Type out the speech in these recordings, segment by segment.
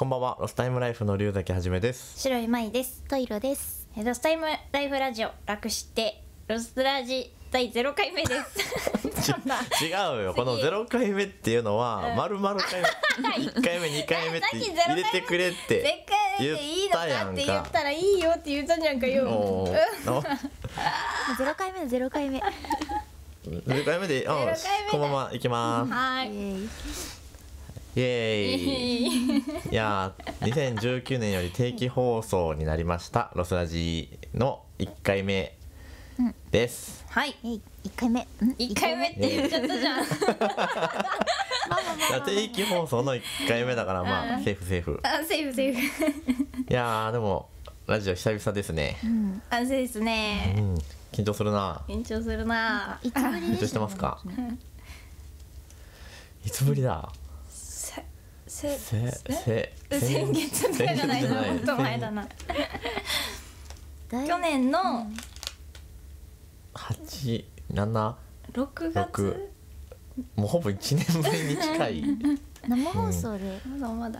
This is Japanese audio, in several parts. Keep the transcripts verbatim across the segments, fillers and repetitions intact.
こんばんは。ロスタイムライフの龍崎はじめです。白い舞です。トイロです。ロスタイムライフラジオ楽してロスラジだいゼロかいめです違うよ。このゼロかいめっていうのは丸々いっかいめにかいめって入れてくれって言ったやんか。いいのかって言ったらいいよって言ったじゃんかよ。ゼロかいめだゼロかいめゼロかいめでこのままいきます。はいイエーイいやーにせんじゅうきゅうねんより定期放送になりましたロスラジのいっかいめです、うん、はいいっかいめいっかいめって言っちゃったじゃん定期放送のいっかいめだからまあセーフセーフあセーフセーフいやーでもラジオ久々ですね、うん、あそうですね、うん、緊張するな緊張するな緊張してますかいつぶりだせせ先月ぐらいじゃないのもっと前だな去年のはち、しち、ろくがつもうほぼいちねんぶりに近い生放送でや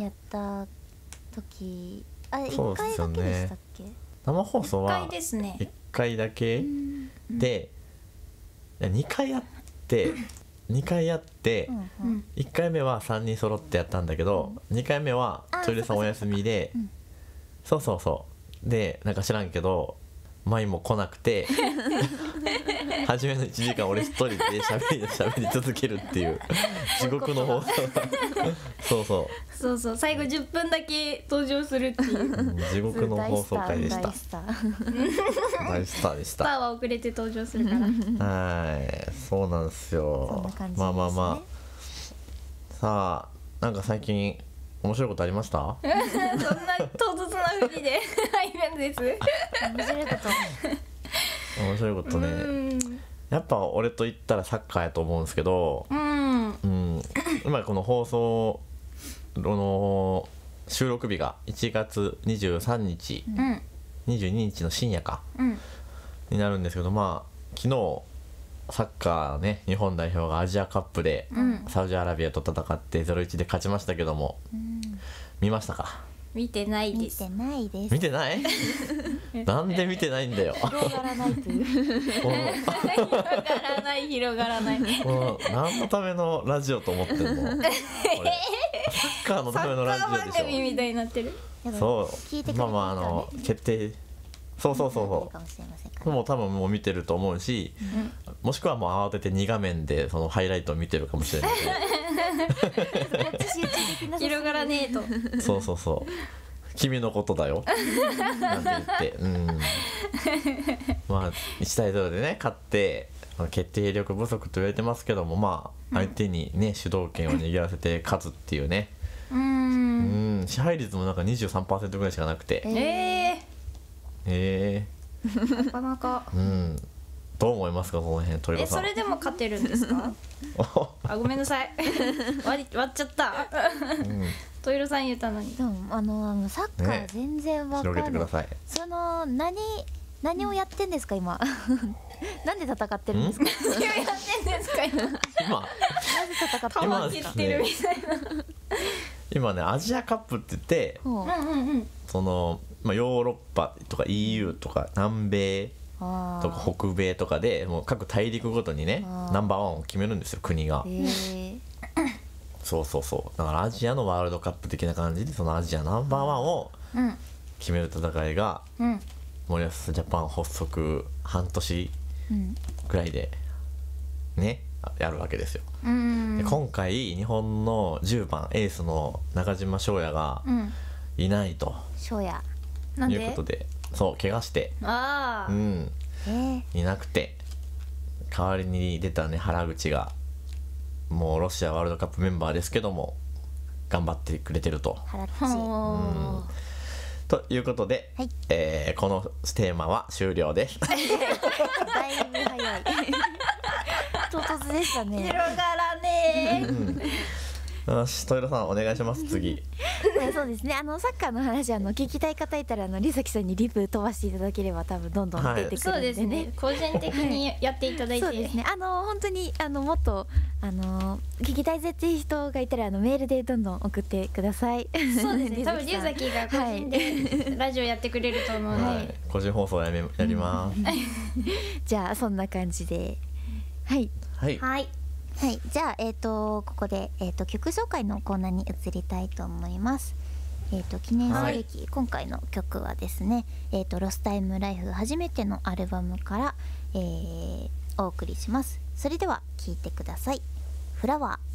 った時あいっかいだけでしたっけ。生放送はいっかいだけでにかいあってにかいやっていっかいめはさんにん揃ってやったんだけどにかいめはトイレさんお休みでそうそうそうでなんか知らんけど舞も来なくて初めのいちじかん俺一人で喋り喋り続けるっていう地獄の放送そうそうそうそう最後じゅっぷんだけ登場するっていう地獄の放送回でした。大スターでした。スターは遅れて登場するからはいそうなんですよ。まあまあまあさあなんか最近面白いことありましたそんな唐突なふりで入るんです面白いこと面白いことね。やっぱ俺と言ったらサッカーやと思うんですけど、うんうん、今この放送の収録日がいちがつにじゅうさんにち、うん、にじゅうににちの深夜か、うん、になるんですけどまあ昨日サッカーね日本代表がアジアカップでサウジアラビアと戦ってゼロたいいちで勝ちましたけども、うん、見ましたか。見てないです。見てないです。見てないなんで見てないんだよ。広がらないという広がらない広がらない何のためのラジオと思ってんのサッカーのためのラジオでしょ。サッカー番組みたいになってる。そうまあまああの決定そうそうそうそうもう多分もう見てると思うし、うん、もしくはもう慌ててにがめんでそのハイライトを見てるかもしれない広がらねえとそうそうそう君のことだよなんて言ってうんまあいちたいゼロでね勝って決定力不足と言われてますけどもまあ相手にね、うん、主導権を握らせて勝つっていうねうんうん支配率もなんか にじゅうさんパーセント ぐらいしかなくてええー、なかなかうんどう思いますかこの辺トリコさん。えそれでも勝てるんですかあごめんなさい割っちゃった、うん、トイロさん言ったのにでもあのサッカー全然わかんない、ね、広げてください。その何何をやってんですか今なんで戦ってるんですか何をやってんですか今今なぜ戦ってるんですか今ねアジアカップって言ってその、まあ、ヨーロッパとか イーユー とか南米とか北米とかでもう各大陸ごとにねナンバーワンを決めるんですよ国が。そうそうそうだからアジアのワールドカップ的な感じでそのアジアナンバーワンを決める戦いが森保ジャパン発足はんとしくらいでねやるわけですよ。で今回日本のじゅうばんエースの中島翔也がいないということで。そう怪我してうんいなくて代わりに出たね原口がもうロシアワールドカップメンバーですけども頑張ってくれてると。原口うんということで、はいえー、このテーマは終了ですだいぶ早い唐突でしたね広がらねー、うんよし、豊田さんお願いします。次そうですね、あのサッカーの話、あの聞きたい方いたら、あの梨咲さんにリプ飛ばしていただければ多分どんどん出てくるんでね、はい、そうですね、個人的にやっていただいて、はい、そうですね、あの本当にあのもっとあの聞きたいぜっていう人がいたら、あのメールでどんどん送ってください。そうですね多分梨咲が個人でラジオやってくれると思うので、はい、個人放送やめやりますじゃあそんな感じで、はいはい、はいはい、じゃあ、えーと、ここで、えーと、曲紹介のコーナーに移りたいと思います。えーと、記念すべき、はい、今回の曲はですね、えーと、ロスタイムライフ初めてのアルバムから、えー、お送りします。それでは聴いてください。フラワー。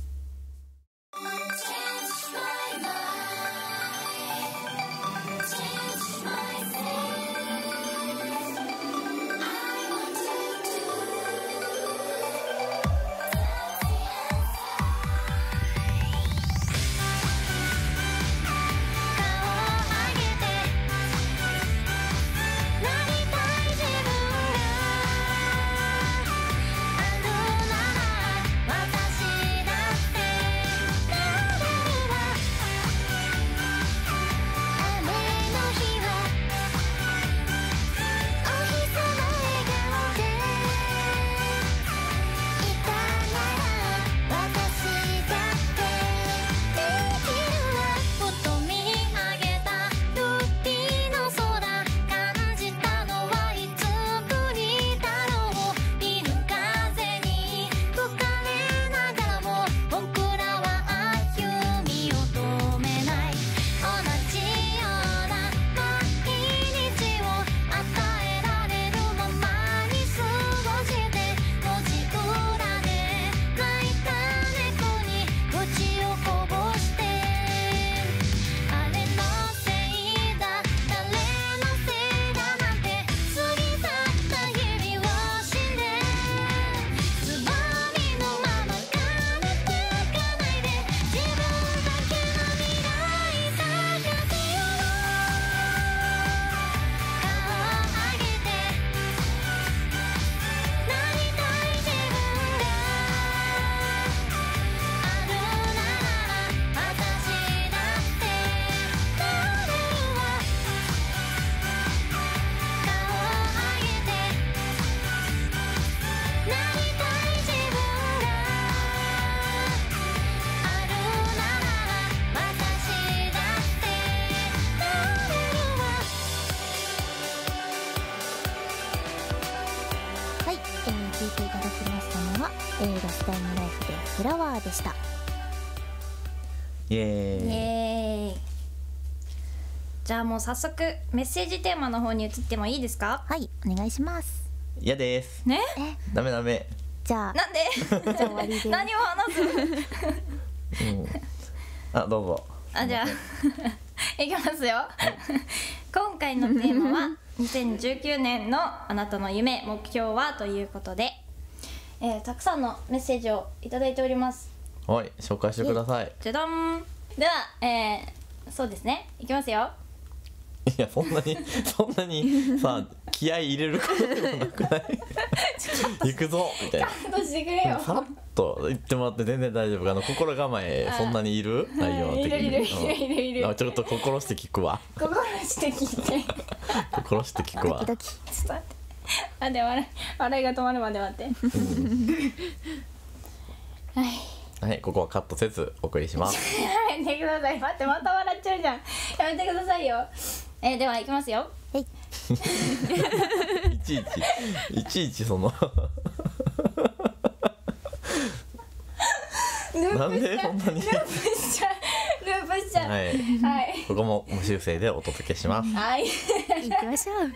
フラワーでした。イエーイ、イエーイ。じゃあもう早速メッセージテーマの方に移ってもいいですか？はい、お願いします。嫌ですね、ダメダメ。じゃあなんでじゃあ終わりで何を話す、うん、あ、どうぞ。あ、じゃあいきますよ、はい、今回のテーマはにせんじゅうきゅうねんのあなたの夢・目標はということで、えー、たくさんのメッセージをいただいております。はい、紹介してください。じゃどん。では、えー、そうですね、いきますよ。いや、そんなにそんなにさ気合い入れることでもなくない行くぞみたいな、カットしてくれよ、さっと言ってもらって全然大丈夫。あの心構えそんなにいる内容的にいるいるいるいる。ちょっと心して聞くわ、心して聞いて心して聞くわ。ドキドキ、ちょっと待って、あ、で笑い、笑いが止まるまで待ってはい、はい、ここはカットせずお送りします。やめてください、待って、また笑っちゃうじゃん、やめてくださいよ。えー、では行きますよ、はいいちいちいちいちそのなんでそんなにループしちゃう、ループしちゃう、はい、はい、ここも無修正でお届けしますはい行きましょう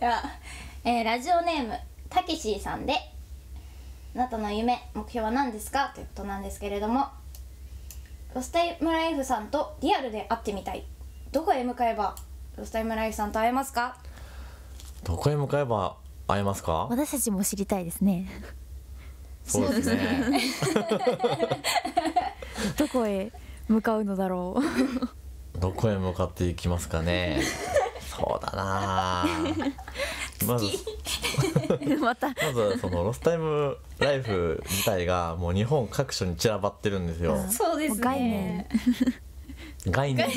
では、えー、ラジオネームたけしーさんで、あなたの夢目標は何ですかということなんですけれども、ロスタイムライフさんとリアルで会ってみたい。どこへ向かえばロスタイムライフさんと会えますか？どこへ向かえば会えますか？私たちも知りたいですね。そうですねどこへ向かうのだろうどこへ向かっていきますかねそうだなまずまたまずそのロスタイムライフ自体がもう日本各所に散らばってるんですよ。そうですね、概念に近い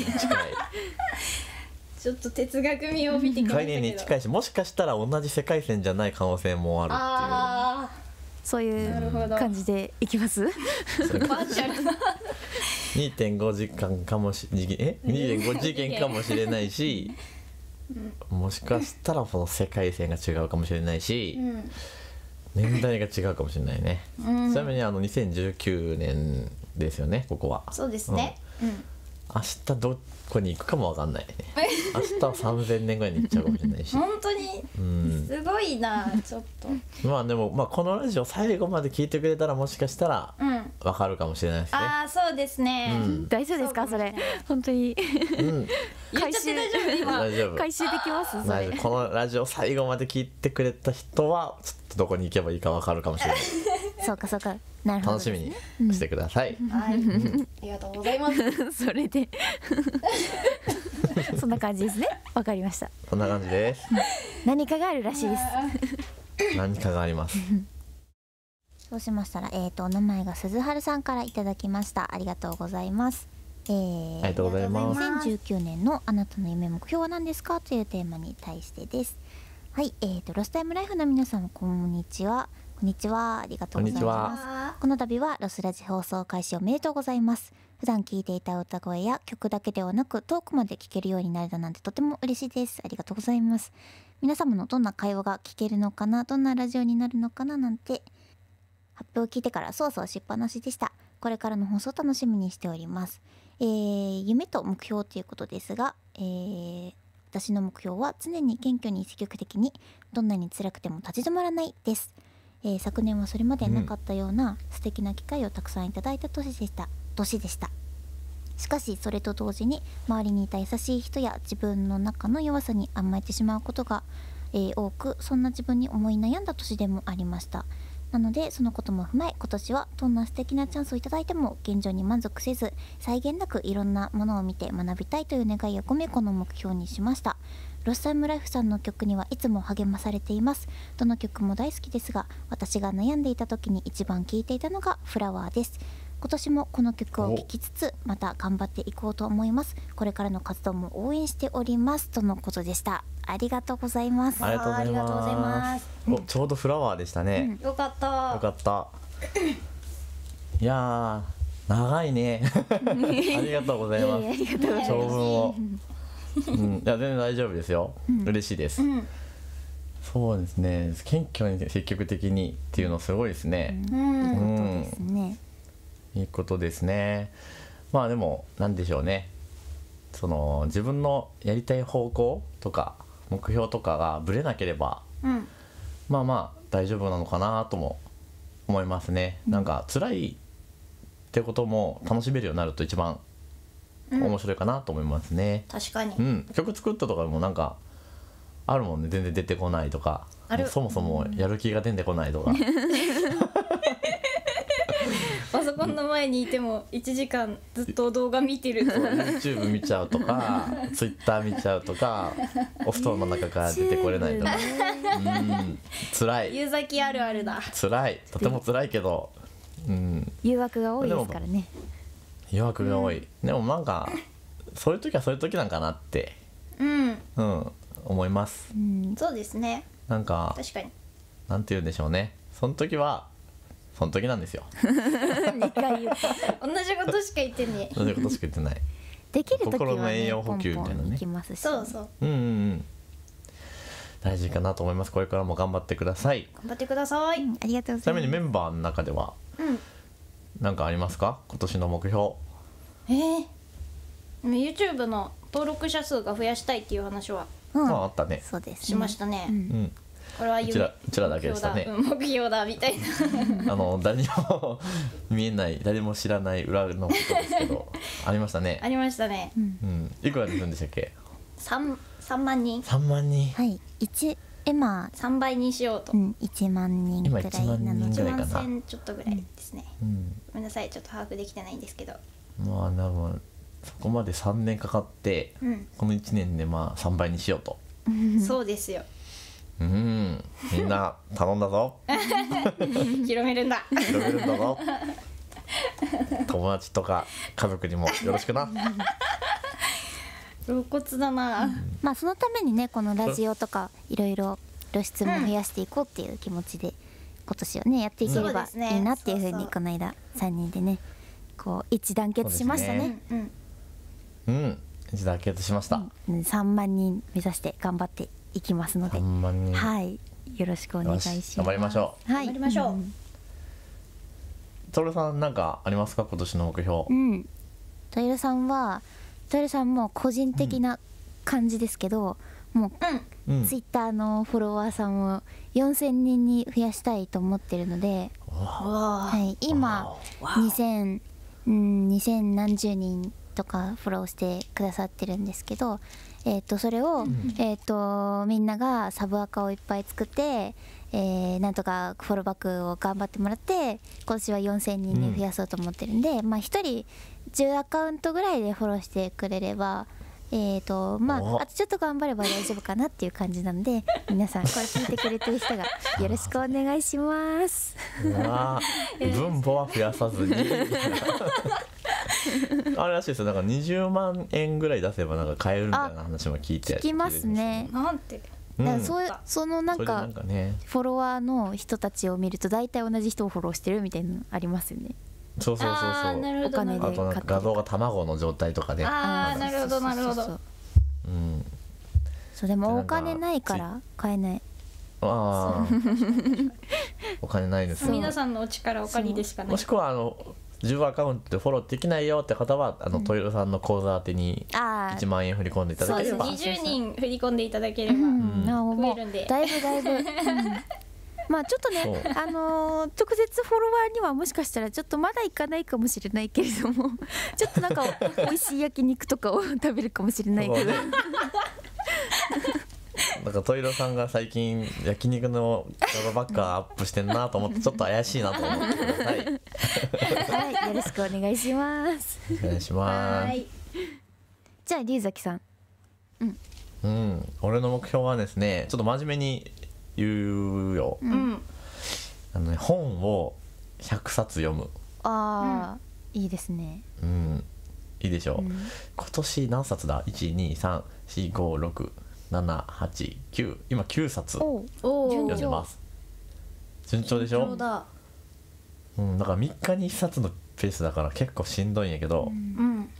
ちょっと哲学味を帯びてくる概念に近いし、もしかしたら同じ世界線じゃない可能性もあるっていう、あそういう感じでいきます。 にてんごじかんかもしえ にてんご 次元かもしれないし、もしかしたらその世界線が違うかもしれないし、うん、年代が違うかもしれないね、うん、ちなみにあのにせんじゅうきゅうねんですよね、ここは。そうですね、うん、明日どこに行くかも分かんないね明日はさんぜんねんぐらいに行っちゃうかもしれないし本当に、うん、すごいなちょっとまあでも、まあ、このラジオ最後まで聞いてくれたらもしかしたら分かるかもしれないですね、うん、ああそうですね、うん、大丈夫ですかそれ本当に、うん回収できますそれ。このラジオ最後まで聞いてくれた人はちょっとどこに行けばいいか分かるかもしれないそうかそうか、なるほど、ね、楽しみにしてください、うん、はい、うん、ありがとうございますそれでそんな感じですね。わかりました。そんな感じです何かがあるらしいです何かがありますそうしましたら、えーと、お名前が鈴春さんからいただきました。ありがとうございます。えー、ありがとうございます。にせんじゅうきゅうねんのあなたの夢目標は何ですかというテーマに対してです。はい、えーと、ロスタイムライフの皆さんこんにちは。こんにちは、ありがとうございます。 こ, この度はロスラジ放送開始おめでとうございます。普段聴いていた歌声や曲だけではなくトークまで聴けるようになれたなんてとても嬉しいです。ありがとうございます。皆様のどんな会話が聴けるのかな、どんなラジオになるのかななんて発表を聞いてからそうそうしっぱなしでした。これからの放送楽しみにしております。えー、夢と目標ということですが、えー、私の目標は常に謙虚に積極的に、どんなに辛くても立ち止まらないです。えー、昨年はそれまでなかったような素敵な機会をたくさんいただいた年でした、うん、年でしたしかしそれと同時に周りにいた優しい人や自分の中の弱さに甘えてしまうことが、えー、多く、そんな自分に思い悩んだ年でもありました。なのでそのことも踏まえ、今年はどんな素敵なチャンスをいただいても現状に満足せず、際限なくいろんなものを見て学びたいという願いを込めこの目標にしました。ロスタイムライフさんの曲にはいつも励まされています。どの曲も大好きですが、私が悩んでいた時に一番聴いていたのがフラワーです。今年もこの曲を聴きつつまた頑張っていこうと思います。これからの活動も応援しておりますとのことでした。ありがとうございます。ありがとうございます。お、ちょうどフラワーでしたね、うん、よかったよかったいやー長いねありがとうございます。長文をうん、いや全然大丈夫ですよ、うん、嬉しいです、うん、そうですね、謙虚に積極的にっていうのすごいですね、うん、いいことですね、いいことですね。まあでもなんでしょうね、その自分のやりたい方向とか目標とかがぶれなければ、うん、まあまあ大丈夫なのかなとも思いますね、うん、なんか辛いってことも楽しめるようになると一番面白いかなと思いますね。確かに、うん、曲作ったとかもなんかあるもんね、全然出てこないとか、そもそもやる気が出てこないとかパソコンの前にいてもいちじかんずっと動画見てるとかYouTube 見ちゃうとかTwitter 見ちゃうとか、お布団の中から出てこれないとか、うん、辛い、夕咲あるあるだ、辛い、とても辛いけど、うん、誘惑が多いですからね、誘惑が多い、うん、でもなんかそういう時はそういう時なんかなって、うんうん、思います、うん、そうですね。なんか確かになんて言うんでしょうね、その時はその時なんですよにかい言う同じことしか言ってね同じことしか言ってないできる時は、ね、心の栄養補給みたいなね、そうそう、うんうんうん、大事かなと思います。これからも頑張ってください。頑張ってください、うん、ありがとうございます。ちなみにメンバーの中では、うんなんかありますか、今年の目標。えー、YouTube の登録者数が増やしたいっていう話は、うん、あったね、そうですね、しましたね、うんうん、これはうちら、うちらだけでしたね、目標だみたいなあの誰も見えない誰も知らない裏のことですけどありましたね、ありましたね、うん、いくらでいるんでしたっけさん さんまんにんさんまんにん、はい、いち今さんばいにしようと、うん、いちまんにんぐらいなのでいちまんせんちょっとぐらいですね、うんうん、ごめんなさいちょっと把握できてないんですけど、まあでもそこまでさんねんかかって、うん、このいちねんでまあさんばいにしようと、うん、そうですよ、うん、みんな頼んだぞ広めるんだ広めるんだぞ友達とか家族にもよろしくな露骨だな、うん、まあそのためにね、このラジオとかいろいろ露出も増やしていこうっていう気持ちで今年はねやっていければいいなっていうふうにこの間さんにんでねこう一致団結しましたね。うん、一致団結しました、うん、さんまんにん目指して頑張っていきますので、さんまんにん、はい、よろしくお願いします。頑張りましょう、はい、頑張りましょう、うん、トイルさんなんかありますか、今年の目標。うん、トイルさんはトイルさんも個人的な感じですけど、うん、もう、うん、ツイッターのフォロワーさんをよんせんにんに増やしたいと思ってるので、はい、今にせん、うん、にせんなんじゅうにんとかフォローしてくださってるんですけど、えー、とそれを、うん、えとみんながサブアカをいっぱい作って、えー、なんとかフォローバックを頑張ってもらって今年はよんせんにんに増やそうと思ってるんで、うん、まあひとりじゅうアカウントぐらいでフォローしてくれれば、えーとまあ、あとちょっと頑張れば大丈夫かなっていう感じなので皆さんこれ聞いてくれてる人がよろしくお願いします分母は増やさずにあれらしいですよ、なんかにじゅうまんえんぐらい出せばなんか買えるみたいな話も聞いて聞きますね。なんてだからそ、うん、そのなんかフォロワーの人たちを見ると大体同じ人をフォローしてるみたいなのありますよね。そうそうそうそう。お金で買ってる。あと画像が卵の状態とかで。ああ、なるほどなるほど。うん。そうでもお金ないから買えない。ああ。お金ないです。皆さんのお力お借りでしかない。もしくはあのじゅうアカウントでフォローできないよって方はあのトイルさんの口座宛てにいちまんえん振り込んでいただければ。にじゅうにん振り込んでいただければ増えるんで。だいぶだいぶ。まあちょっとね、あのー、直接フォロワーにはもしかしたらちょっとまだいかないかもしれないけれどもちょっとなんか美味しい焼肉とかを食べるかもしれないけどなんかトイロさんが最近焼肉の動画ばっかアップしてんなと思ってちょっと怪しいなと思ってくださいはい、よろしくお願いしますお願いします。じゃあ龍崎さん。うん、うん、俺の目標はですね、ちょっと真面目に言うよ、うん、あのね、本をひゃくさつ読む。ああ、うん、いいですね。うん、いいでしょう、うん、今年何冊だ いち、に、さん、よん、ご、ろく、なな、はち、きゅう、今きゅうさつ読んでます。順調でしょ。順調だ、うん、だからみっかにいっさつのペースだから結構しんどいんやけど、うん、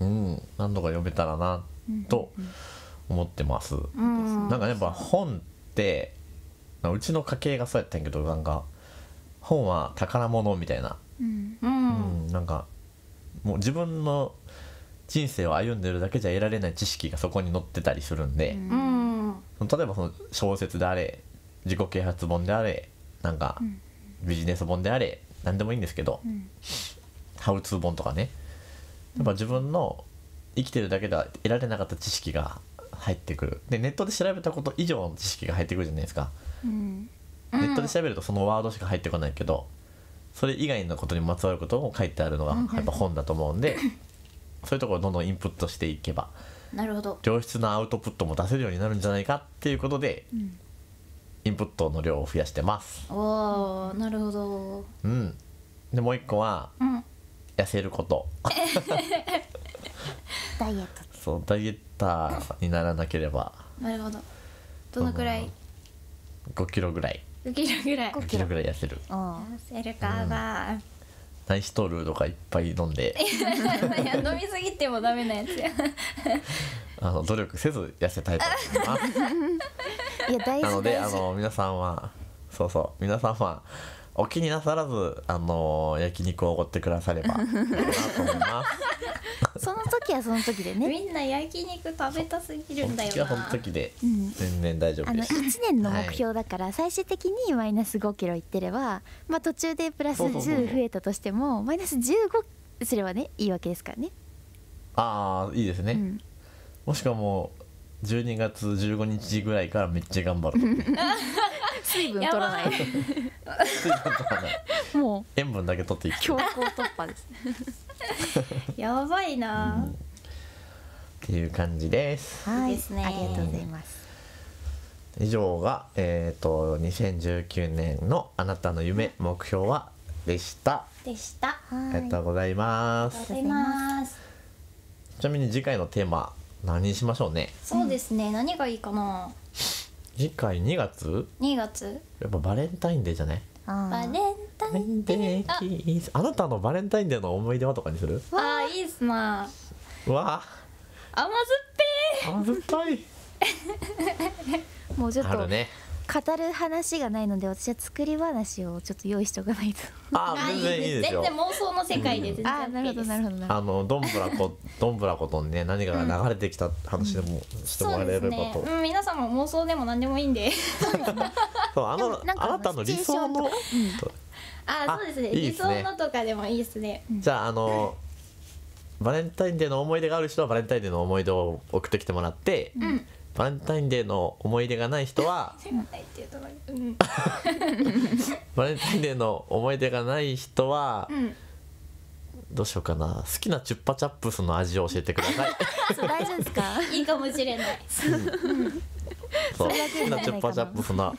うん、何度か読めたらなと思ってます、うん、なんかやっぱ本ってうちの家系がそうやったんやけど、なんか本は宝物みたいな、うんうん、なんかもう自分の人生を歩んでるだけじゃ得られない知識がそこに載ってたりするんで、うん、例えばその小説であれ自己啓発本であれなんかビジネス本であれ何でもいいんですけど、うん、ハウツー本とかね、やっぱ自分の生きてるだけでは得られなかった知識が入ってくる。でネットで調べたこと以上の知識が入ってくるじゃないですか、うん、ネットで調べるとそのワードしか入ってこないけどそれ以外のことにまつわることも書いてあるのがやっぱ本だと思うんで、うん、そういうところをどんどんインプットしていけばなるほど良質なアウトプットも出せるようになるんじゃないかっていうことで、うん、インプットの量を増やしてます。おー、なるほど、うん、でもう一個は、うん、痩せることダイエット。そう、ダイエッターにならなければ。なるほど。どのくらい？ごキロぐらい。ごキロぐらい。ごキロぐらい痩せる。痩せるかな。ナイストールとかいっぱい飲んで。いや飲みすぎてもダメなやつや。あの努力せず痩せたいと思います。いや大事。なのであの皆さんはそうそう皆さんはお気になさらずあの焼肉をおごってくださればいいなと思います。その時はその時でね。みんな焼肉食べたすぎるんだよな。その時はその時で全然大丈夫です。あのいちねんの目標だから最終的にマイナスごキロいってれば、まあ途中でプラスじゅう増えたとしてもマイナスじゅうごすればねいいわけですからね。ああいいですね。うん、もしかもじゅうにがつじゅうごにちぐらいからめっちゃ頑張る。水分取らない。水分取らない。もう塩分だけ取っていく。強行突破ですね。やばいな、うん、っていう感じです。はい、ありがとうございます。以上が、えー、とにせんじゅうきゅうねんのあなたの夢目標はでした。でした。ありがとうございます。ちなみに次回のテーマ何にしましょうね。そうですね。何がいいかな。次回にがつ？ にがつ？やっぱバレンタインデーじゃね。バレンタインデー。あなたのバレンタインデーの思い出はとかにする？ああいいっすな。わあ。甘酸っぱい。甘酸っぱい。もうちょっと語る話がないので、私は作り話をちょっと用意しておかないと。あ、全然いいですよ。全然妄想の世界で全然。あ、なるほどなるほど。あのどんぶらこどんぶらことね、何かが流れてきた話でもしてもらえればと。うん、皆さんも妄想でも何でもいいんで。そう、あのあなたの理想の。あ、そうですね。理想のとかでもいいですね。じゃああのバレンタインデーの思い出がある人はバレンタインデーの思い出を送ってきてもらって。バレンタインデーの思い出がない人はバレンタインデーの思い出がない人は、うん、どうしようかな。好きなチュッパチャップスの味を教えてください。そう大丈夫ですか？いいかもしれない。好きなチュッパチャップスの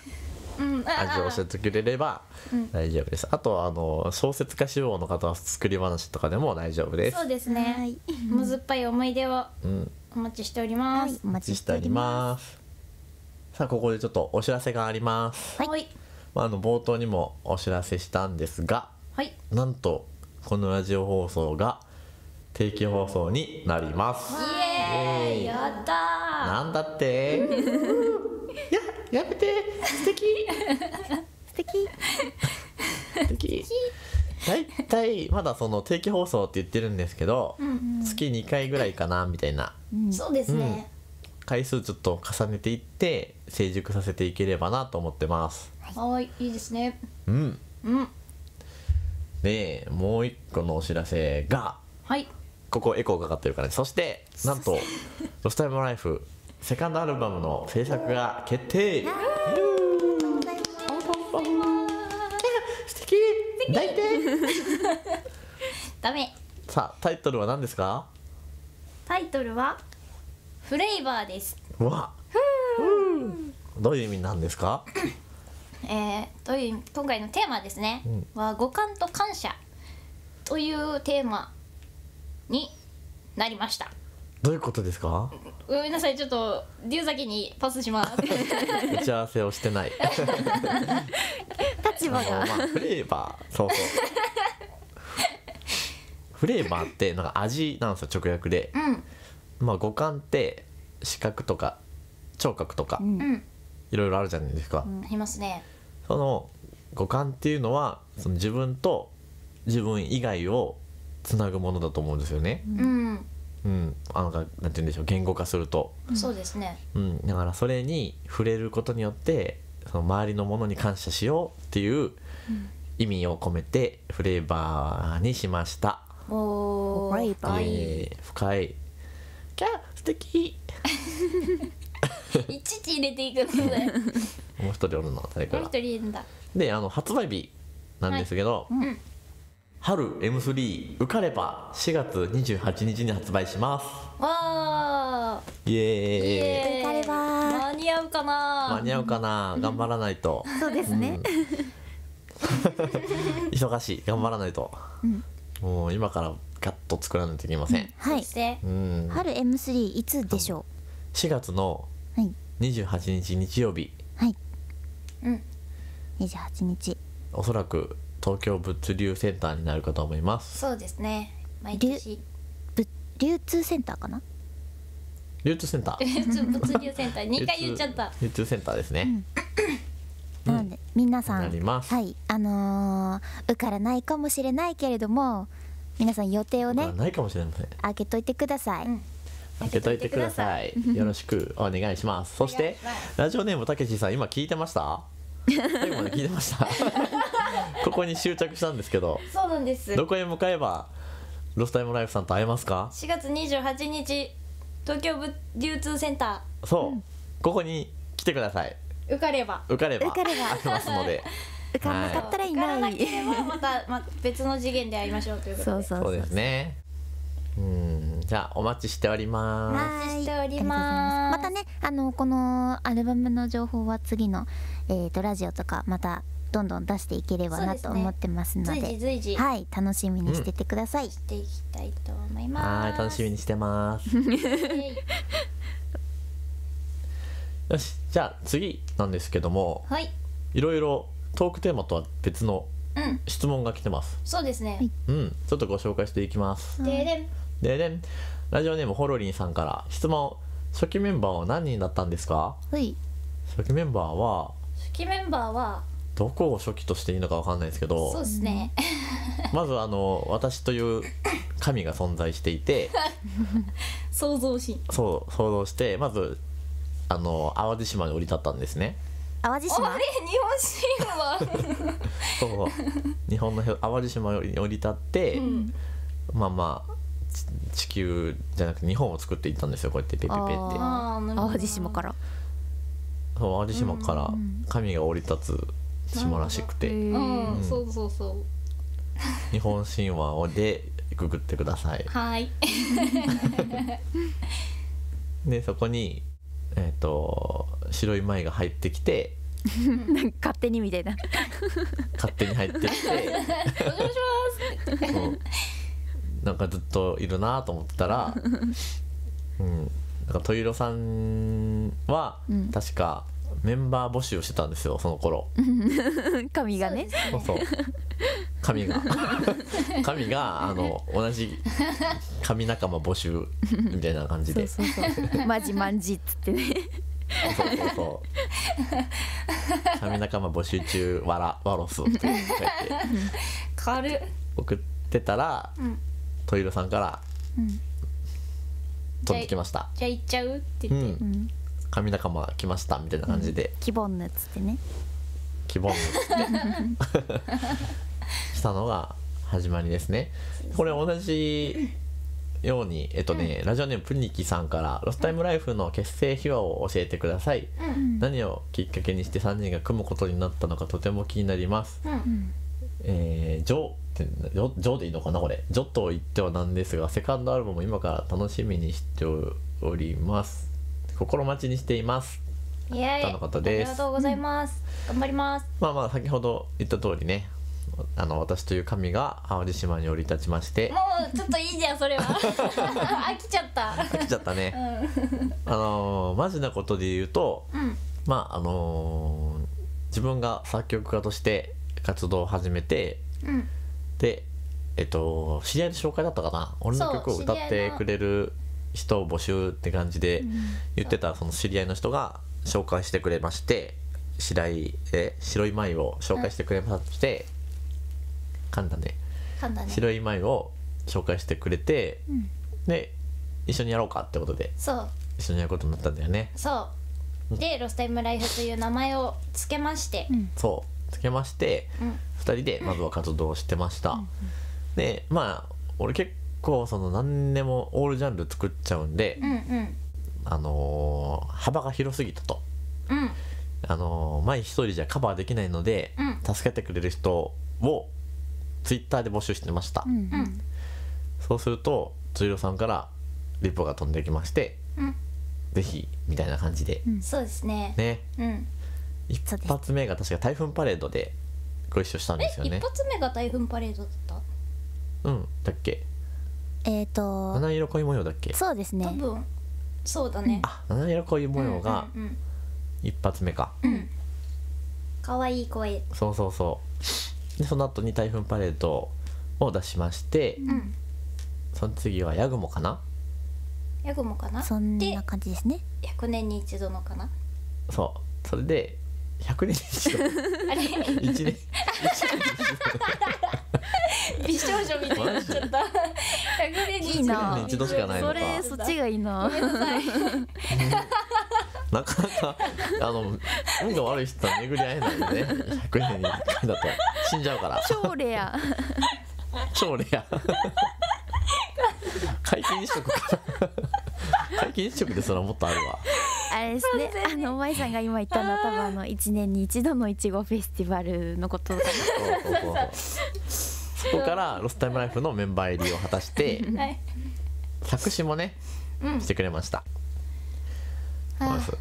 味を教えてくれれば大丈夫です。あとあの小説家志望の方は作り話とかでも大丈夫です。そうですね。はい、もずっぱい思い出を。うんお待ちしております、はい、お待ちしております。さあここでちょっとお知らせがあります。はい、まあ、あの冒頭にもお知らせしたんですが、はい、なんとこのラジオ放送が定期放送になります。イエーイ、やったー。なんだってや、やめて、素敵素敵素敵。大体まだその定期放送って言ってるんですけど、うん、うん、月にかいぐらいかなみたいな、うん、そうですね、うん、回数ちょっと重ねていって成熟させていければなと思ってます。はい、いいですね。うん、うん、でもう一個のお知らせが、はい、ここエコーかかってるからね。そしてなんと「ロスタイムライフ」セカンドアルバムの制作が決定。大体ダメ。さあタイトルは何ですか？タイトルはフレイバーです。わあ、どういう意味なんですか？えー、どういう今回のテーマですね、うん、は五感と感謝というテーマになりました。どういうことですか？ごめんなさい、ちょっと龍崎にパスします。打ち合わせをしてない。立場が。フレーバー、そうそう。フレーバーってなんか味なんですよ、直訳で。うん、まあ五感って視覚とか聴覚とか、うん、いろいろあるじゃないですか。うん、ありますね。その五感っていうのはその自分と自分以外をつなぐものだと思うんですよね。うん。うんうん、あのなんて言うんでしょう、言語化すると、そうですね、うん、だからそれに触れることによってその周りのものに感謝しようっていう意味を込めてフレーバーにしました。おー、えー、深い。キャー素敵。いちいち入れていくんだよ。もう一人おるの誰かが。もう一人いるんだ。であの発売日なんですけど、はい、うん、春 エムスリー 受かればしがつにじゅうはちにちに発売します。わー、イエーイ。受かれば間に合うかな。間に合うかな、うん、頑張らないと。そうですね、うん、忙しい、頑張らないと、うん、もう今からガッと作らないといけません、うん、はい、うん、春 エムスリー いつでしょう？しがつのにじゅうはちにち日曜日。はい、うん、にじゅうはちにちおそらく東京物流センターになるかと思います。そうですね。毎年流通センターかな。流通センター。物流センター。にかい言っちゃった。流通センターですね。なので皆さん、はい、あの受からないかもしれないけれども、皆さん予定をね、ないかもしれません。開けといてください。開けといてください。よろしくお願いします。そしてラジオネームたけしさん、今聞いてました？最後まで聞いてました。ここに執着したんですけど。そうなんです。どこへ向かえばロスタイムライフさんと会えますか？しがつにじゅうはちにち東京物流通センター。そう、うん、ここに来てください。受かれば受かれば受かれば会えますので。受かんなかったらいない。受からなければまたま別の次元で会いましょうということで。そうそうそうですね。うん、じゃあお待ちしております。お待ちしております。またね、あのこのアルバムの情報は次のえーとラジオとかまたどんどん出していければなと思ってますので、随時随時、はい、楽しみにしててください。していきたいと思います。はい、楽しみにしてます。よし、じゃあ次なんですけども、はい、いろいろトークテーマとは別の質問が来てます。そうですね。うん、ちょっとご紹介していきます。ででん。ででん。ラジオネームホロリンさんから質問。初期メンバーは何人だったんですか？はい。初期メンバーは。初期メンバーは。どこを初期としていいのかわかんないですけど、そうですね。まずあの私という神が存在していて、創造神。そう、創造してまず。あの淡路島に降り立ったんですね。淡路島。あれ日本神話。そう日本の淡路島に降り立って、うん、まあまあ地球じゃなくて日本を作っていったんですよ。こうやってペペペって。ああ淡路島から。そう淡路島から神が降り立つ島らしくて。うん、そうそうそう。日本神話をでググってください。はい。でそこに。えーと白い舞が入ってきてなんか勝手にみたいな勝手に入ってきてお願いしますなんかずっといるなと思ってたら、うん、なんかトイロさんは確かメンバー募集をしてたんですよその頃神がねそうそう神が神があの同じ神仲間募集みたいな感じでそうそうそうマジマンジっつってねそうそうそう神仲間募集中わらわろすって書いて軽っ送ってたら、うん、トイロさんから、うん、飛んできましたじゃあ行っちゃうって言って、うん、神仲間来ましたみたいな感じで、うん、キボンヌっつってねキボンヌっつってしたのが始まりですね。これ同じようにえっとね、うん、ラジオネームプニキさんからロスタイムライフの結成秘話を教えてください、うん、何をきっかけにしてさんにんが組むことになったのかとても気になります、うんえー、ジョってジョ、ジョでいいのかなこれジョと言ってはなんですがセカンドアルバムも今から楽しみにしております心待ちにしていますイエーイのことですありがとうございます、うん、頑張りますまあまあ先ほど言った通りねあの私という神が淡路島に降り立ちましてもうちょっといいじゃんそれは飽きちゃった飽きちゃったね、うん、あのマジなことで言うと、うん、まああの自分が作曲家として活動を始めて、うん、でえっと知り合いの紹介だったかな俺の曲を歌ってくれる人を募集って感じで言ってた、うん、その知り合いの人が紹介してくれまして白いえ白い舞を紹介してくれまして、うん噛んだね、噛んだね白い舞を紹介してくれて、うん、で一緒にやろうかってことでそう一緒にやることになったんだよねそうで、うん、ロスタイムライフという名前をつけまして、うん、そうつけまして、うん、ふたりでまずは活動してました、うん、でまあ俺結構その何でもオールジャンル作っちゃうんで、うんうん、あのー、幅が広すぎたと、うん、あのー、舞一人じゃカバーできないので、うん、助けてくれる人をツイッターで募集してました、うんうん、そうするとついろさんからリポが飛んできまして、うん、ぜひみたいな感じで、うん、そうですね、ね、うん、一発目が確か台風パレードでご一緒したんですよねえ一発目が台風パレードだったうんだっけえっと七色恋模様だっけそうですね多分そうだねあ七色恋模様が一発目かうん可愛い声そうそうそうでその後に台風パレードを出しまして、うん、その次はヤグモかなヤグモかなそんな感じですねひゃくねんに一度のかなそうそれでひゃくねんに一度あれいちねん美少女みたいになっちゃったひゃくねんに一度しかないのかそれそっちがいいななかなかあの運が悪い人とは巡り合えないねひゃくねんにいっかいだと死んじゃうから超レア超レア皆既日食か皆既日食でそれはもっとあるわあれですねあの舞さんが今言ったのは多分あのいちねんに一度のいちごフェスティバルのことだと思うそこからロスタイムライフのメンバー入りを果たして、はい、作詞もね、うん、してくれました。まず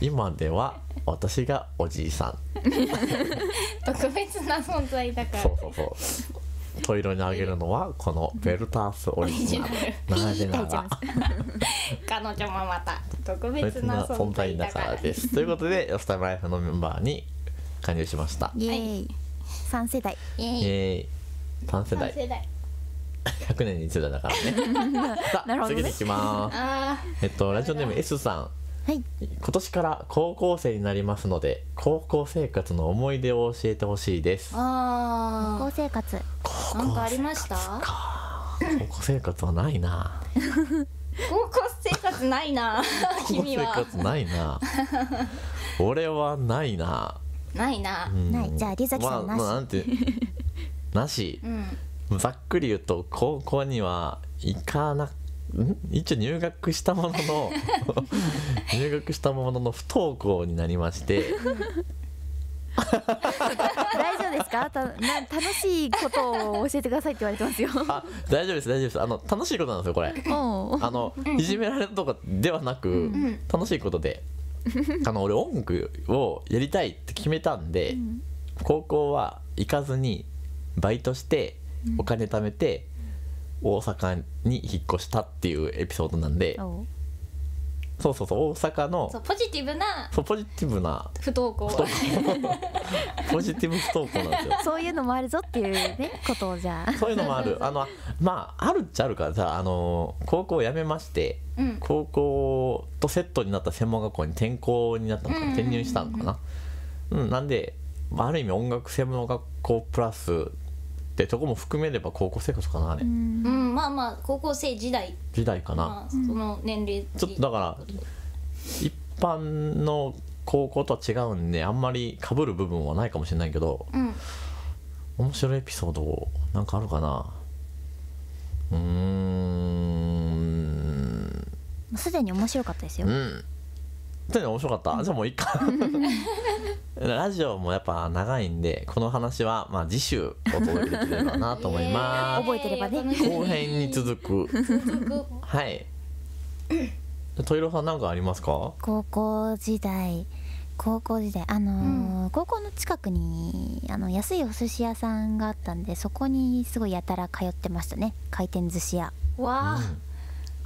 今では私がおじいさん特別な存在だから、そうそうそう、トイレにあげるのはこのベルタースオリジナルなぜなら彼女もまた特別な存在だからです。ということで「よすたまライフ」のメンバーに加入しました。イエーイ、さん世代、イエーイ、さん世代、さん世代、ひゃくねんにいち代だからね。さあ次に行きます。えっとラジオネーム S さん、はい、今年から高校生になりますので高校生活の思い出を教えてほしいです。あ、高校生活、なんかありました？高校生活はないな。高校生活ないな。君は？高校生活ないな。俺はないな。ないな。ない。じゃあリザキさんなし。まあなんてなし。ざっくり言うと高校には行かな、ん、一応入学したものの入学したものの不登校になりまして大丈夫ですか？た、な、楽しいことを教えてくださいって言われてますよ。あ、大丈夫です、大丈夫です。あの楽しいことなんですよこれ。あのいじめられたとかではなく、うん、楽しいことであの俺音楽をやりたいって決めたんで、うん、高校は行かずにバイトしてお金貯めて大阪に引っ越したっていうエピソードなんで、そうそうそう、大阪のポジティブな、そう、ポジティブな不登校、ポジティブ不登校なんですよ。そういうのもあるぞっていうねことを、じゃあそういうのもある、あのまああるっちゃあるからさ、あの高校を辞めまして、うん、高校とセットになった専門学校に転校になったのかな、転入したのかな、うん、なんである意味音楽専門学校プラスってとこも含めれば高校生活かなあれ。うん、まあまあ高校生時代。時代かな。まあ、その年齢。ちょっとだから一般の高校とは違うんであんまり被る部分はないかもしれないけど、うん、面白いエピソードなんかあるかな。うーん。すでに面白かったですよ。うん。すでに面白かった。じゃあもういいか。ラジオもやっぱ長いんでこの話はまあ次週お届けできればなと思います。覚えてればね。後編に続く。はい。トイロさんなんかありますか？高校時代、高校時代あのーうん、高校の近くにあの安いお寿司屋さんがあったんでそこにすごいやたら通ってましたね。回転寿司屋。わあ、うん、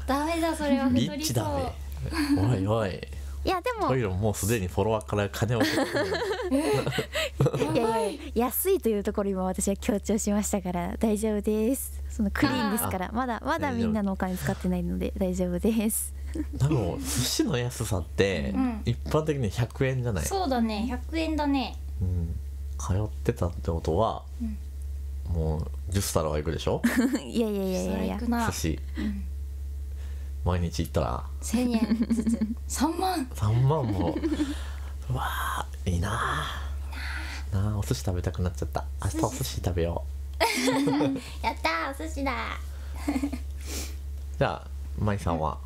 ダメだそれは。リッチだね。おいおい。いやでもトイロもうすでにフォロワーから金をいやいや安いというところ今私は強調しましたから大丈夫です。そのクリーンですからまだまだみんなのお金使ってないので大丈夫です。でも寿司の安さって一般的にひゃくえんじゃない、うん、そうだねひゃくえんだね、うん、通ってたってことは、うん、もうじゅっ皿はいくでしょいやいやいやいやいや寿司、うん、毎日行ったらせんえんずつさんまんさんまんもうわあいいなあなあ、お寿司食べたくなっちゃった。明日お寿司食べようやったーお寿司だじゃあまいさんは、うん、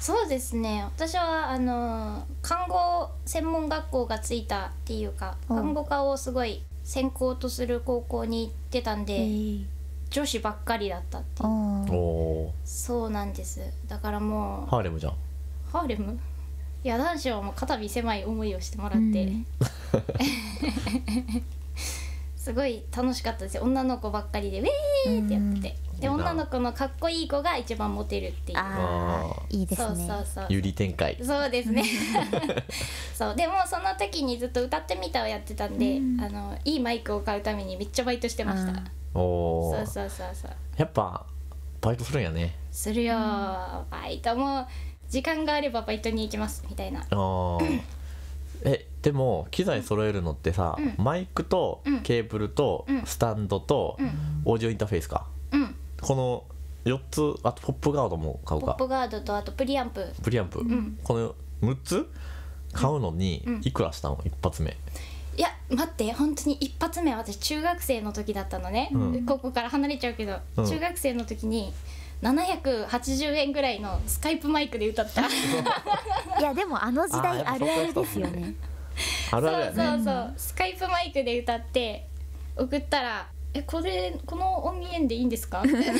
そうですね私はあのー、看護専門学校がついたっていうか、うん、看護科をすごい専攻とする高校に行ってたんで、えー女子ばっかりだったっていう。おそうなんです。だからもうハーレムじゃん。ハーレムいや男子はもう肩身狭い思いをしてもらってすごい楽しかったですよ。女の子ばっかりでウェーってやってて、で女の子のかっこいい子が一番モテるっていう。ああいいですね。そうそうそう有利展開。そうですねそうでもその時にずっと歌ってみたをやってたんで、うん、あのいいマイクを買うためにめっちゃバイトしてました。おそうそうそうそうやっぱバイトするんやね。するよバイトも時間があればバイトに行きますみたいな。あえでも機材揃えるのってさ、うん、マイクとケーブルとスタンドとオーディオインターフェースか、うん、このよっつあとポップガードも買うか。ポップガードとあとプリアンププリアンプ、うん、このむっつ買うのにいくらしたの、うん、一発目。いや待って本当に一発目は私中学生の時だったのね、うん、高校から離れちゃうけど、うん、中学生の時にななひゃくはちじゅうえんぐらいのスカイプマイクで歌ったいやでもあの時代あるあるですよね。そうそうそうスカイプマイクで歌って送ったら「えこれこの音源でいいんですか?」みたいな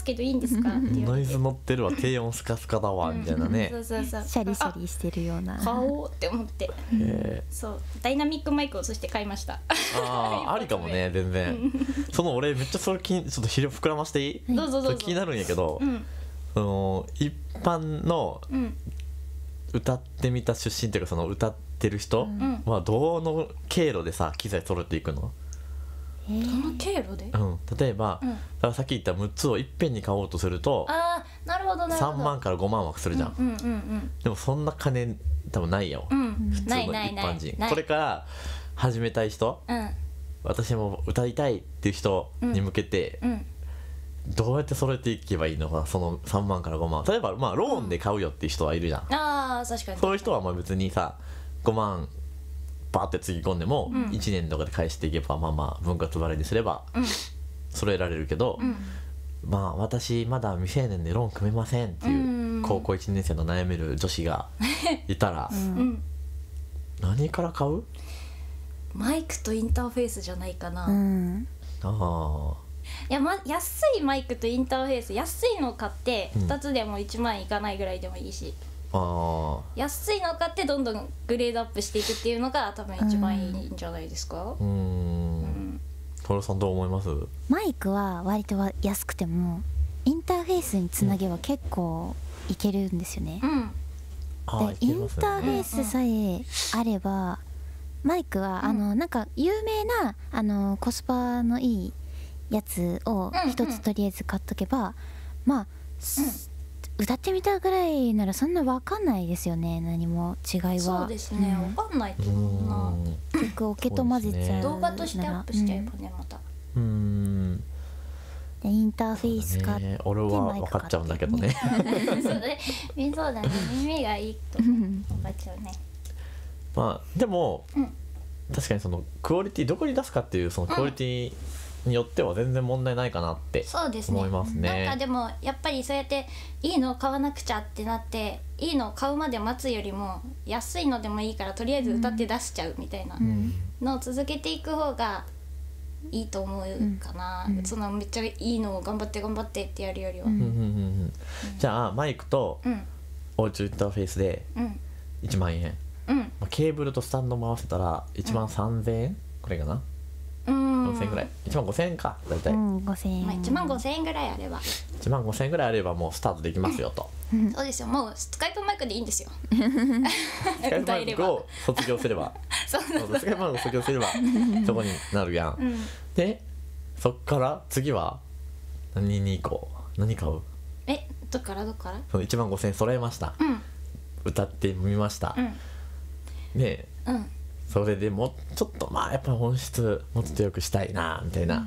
ますけどいいんですかっていうノイズ乗ってるわ、低音スカスカだわみたいなね、シャリシャリしてるような顔って思って、そうダイナミックマイクをそして買いました。ああありかもね、全然。その俺めっちゃそれ気に、ちょっとひれ膨らましていい？どうぞどうぞ。気になるんやけど、その一般の歌ってみた出身というか、その歌ってる人はどの経路でさ機材揃えていくの？どの経路で？うん、例えば、うん、さっき言ったむっつをいっぺんに買おうとすると、あー、なるほどなるほど、さんまんからごまんはするじゃん。でもそんな金多分ないやん、うん、普通の一般人。これから始めたい人、うん、私も歌いたいっていう人に向けて、うんうん、どうやって揃えていけばいいのか、そのさんまんからごまん。例えば、まあ、ローンで買うよっていう人はいるじゃん、うん、あー確かに。そういう人はまあ別にさごまんバーってつぎ込んでもいちねんとかで返していけば、まあまあ分割払いにすれば揃えられるけど、まあ私まだ未成年でローン組めませんっていう高校いちねん生の悩める女子がいたら何から買う？マイクとインターフェースじゃないかな。あいや、ま、安いマイクとインターフェース、安いのを買ってふたつでもいちまんいかないぐらいでもいいし、あ安いのを買ってどんどんグレードアップしていくっていうのが多分一番いいんじゃないですか。うーん、トラさんどう思います？マイクは割とは安くてもインターフェースにつなげば結構いけるんですよね。でインターフェースさえあれば、マイクはあのなんか有名なあのコスパのいいやつを一つとりあえず買っとけば、まあ、うん歌ってみたぐらいならそんな分かんないですよね、何も違いは。そうですね、うん、分かんないと思うな。結構オケと混ぜちゃう、動画としてアップしちゃえばね、またうーんでインターフェース買って、ね、俺は分かっちゃうんだけどね。そうだね、耳がいいと分かっちゃうね。まあでも、うん、確かにそのクオリティどこに出すかっていう、そのクオリティ、うんによっては全然問題ないかなって思いますね。そうですね。なんかでもやっぱりそうやっていいのを買わなくちゃってなって、いいのを買うまで待つよりも安いのでもいいからとりあえず歌って出しちゃうみたいなのを続けていく方がいいと思うかな、うんうん、そのめっちゃいいのを頑張って頑張ってってやるよりは。じゃあマイクとオーチューインターフェースでいちまんえん、うん、ケーブルとスタンドも合わせたらいちまんさんぜんえんこれかな、ごせんえんぐらい、いちまんごせんえんか大体、うん、ごせんえん、まあ、いちまんごせんえんぐらいあればいちまんごせんえんぐらいあればもうスタートできますよと。そうですよ、もうスカイプマイクでいいんですよ。スカイプマイクを卒業すればそうそう、スカイプマイクを卒業すればそこになるやん、うん、でそっから次は何に行こう、何買う？えどっからどっから、そのいちまんごせんえん揃えました、うん、歌ってみました、うん、で、うんそれでもうちょっとまあやっぱ音質もうちょっと良くしたいなみたいな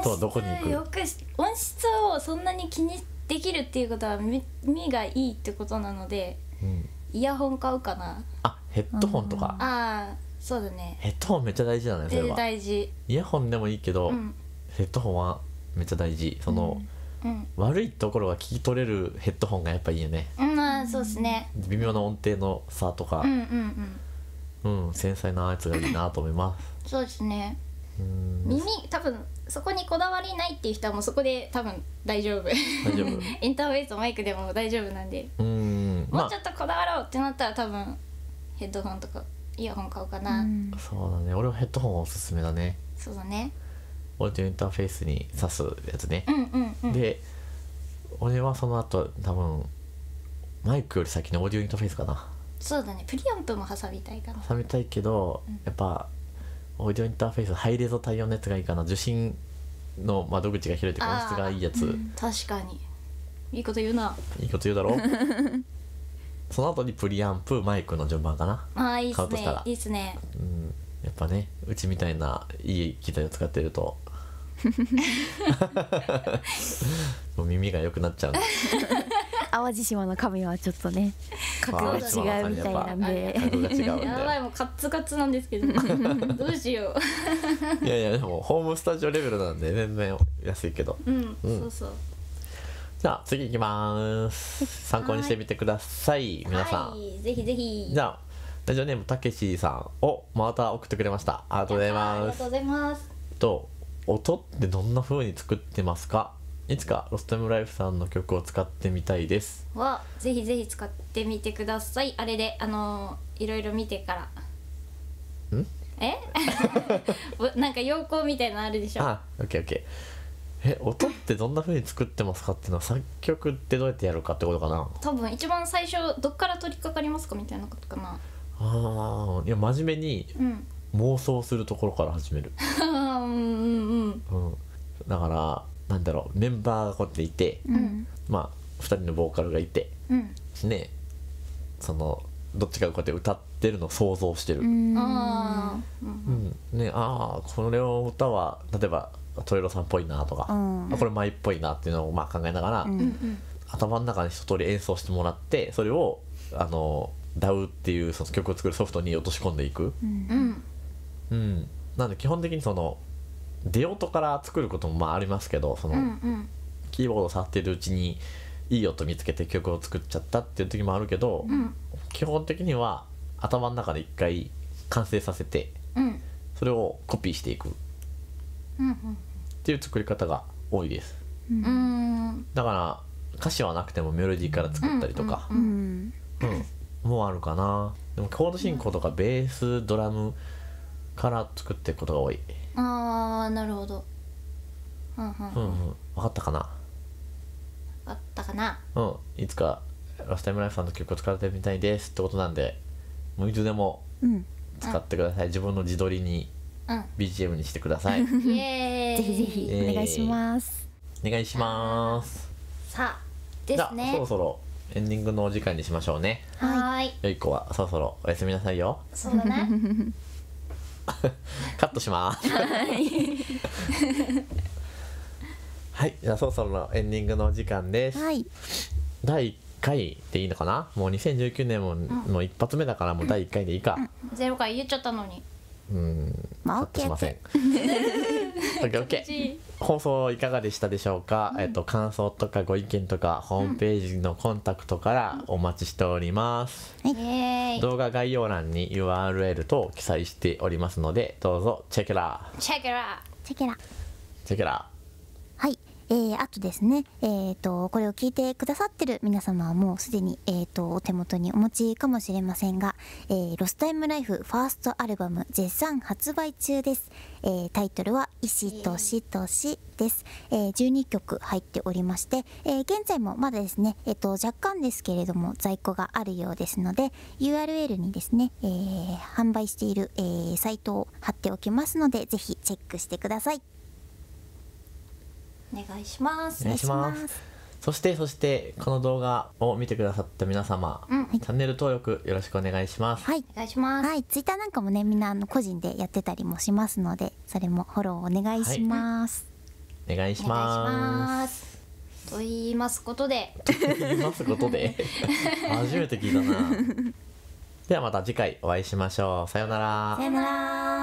人はどこに行く？よく音質をそんなに気にできるっていうことは耳がいいってことなので、うん、イヤホン買うかな。あヘッドホンとか、うん、ああそうだね、ヘッドホンめっちゃ大事だね。それは大事。イヤホンでもいいけど、うん、ヘッドホンはめっちゃ大事。その、うんうん、悪いところが聞き取れるヘッドホンがやっぱいいよね。うんあそうですね、微妙な音程の差とか、うんうんうんうん、繊細なやつがいいなと思います。そうですね。耳多分そこにこだわりないっていう人はもうそこで多分大丈夫。大丈夫。インターフェースマイクでも大丈夫なんで。うん。もうちょっとこだわろうってなったら多分ヘッドホンとかイヤホン買おうかな。うん、そうだね。俺はヘッドホンおすすめだね。そうだね。オーディオインターフェースに挿すやつね。うんうんうん。で、俺はその後多分マイクより先のオーディオインターフェースかな。そうだね、プリアンプも挟みたいかな。挟みたいけど、うん、やっぱオーディオインターフェースハイレゾ対応のやつがいいかな。受信の窓口が広いと音質がいいやつ、うん、確かにいいこと言うな。いいこと言うだろ。その後にプリアンプマイクの順番かな。ああいいっすね、いいっすね、うん、やっぱねうちみたいないい機材を使ってるともう耳が良くなっちゃう。淡路島の神はちょっとね格が違うみたいなんで、やばいもうカツカツなんですけど、どうしよう。いやいやでもホームスタジオレベルなんで全然安いけど、うんそうそう。じゃあ次いきます。参考にしてみてください皆さん、ぜひぜひ。じゃあラジオネームたけしさんをまた送ってくれました。ありがとうございます。ありがとうございます。と音ってどんな風に作ってますか？いつかロストエムライフさんの曲を使ってみたいですはぜひぜひ使ってみてください。あれであのー、いろいろ見てからんえなんか陽光みたいなのあるでしょ。あ、オッケーオッケー。え、音ってどんな風に作ってますかっていうのは作曲ってどうやってやるかってことかな。多分一番最初どっから取り掛かりますかみたいなことかな。あー、いや真面目に妄想するところから始める。うんうんうん、うん、だからなんだろう、メンバーがこうやっていて、うん、まあふたりのボーカルがいて、うん、ね、そのどっちかがこうやって歌ってるのを想像してる。うん、あー、うん、ね、あー、これを歌は例えばトイロさんっぽいなとか、うん、これ舞っぽいなっていうのをまあ考えながら、うん、頭の中で一通り演奏してもらって、それをあのダウ っていうその曲を作るソフトに落とし込んでいく。うん、うん、なんで基本的にその出音から作ることもまあありますけど、その、うんうん、キーボードを触っているうちにいい音見つけて曲を作っちゃったっていう時もあるけど、うん、基本的には頭の中で一回完成させて、うん、それをコピーしていく、うんうん、っていう作り方が多いです、うん、だから歌詞はなくてもメロディーから作ったりとか、うんうんうんうん、もうあるかな。でもコード進行とかベースドラムから作っていくことが多い。あー、なるほど。うんうんうん、うん、分かったかな。分かったかな。うん、いつかロストエムライフさんの曲を使ってみたいですってことなんで、もういつでも使ってください、うん、自分の自撮りに、うん、ビージーエム にしてください。イエーイ、ぜひぜひお願いします。お願いします。さあですね、そろそろエンディングのお時間にしましょうね。はい、よい子はそろそろおやすみなさいよ。そうだねカットしますはい、じゃあそろそろのエンディングのお時間です、はい、だいいっかいでいいのかな。もうにせんじゅうきゅうねんも、うん、もう一発目だからもうだいいっかいでいいか、うん、ゼロかい言っちゃったのに、うーん、まあ、カットしません。OK 放送いかがでしたでしょうか、うん、えっと、感想とかご意見とかホームページのコンタクトからお待ちしております、うん、はい、動画概要欄に ユーアールエル と記載しておりますので、どうぞチェケラチェケラチェケラチェケラ。はい、えー、あとですね、えーと、これを聞いてくださってる皆様はもうすでに、えーと、お手元にお持ちかもしれませんが、えー、ロストエムライフファーストアルバム絶賛発売中です、えー、タイトルは石としとしです、えー、じゅうにきょく入っておりまして、えー、現在もまだですね、えーと、若干ですけれども在庫があるようですので、 ユーアールエル にですね、えー、販売している、えー、サイトを貼っておきますので、ぜひチェックしてください。お願いします。お願いします。そしてそしてこの動画を見てくださった皆様、うん、はい、チャンネル登録よろしくお願いします。はい、お願いします。はい、ツイッターなんかもね、みんなあの個人でやってたりもしますので、それもフォローお願いします。はい、お願いします。と言いますことで。と言いますことで。初めて聞いたな。ではまた次回お会いしましょう。さよなら。さよなら。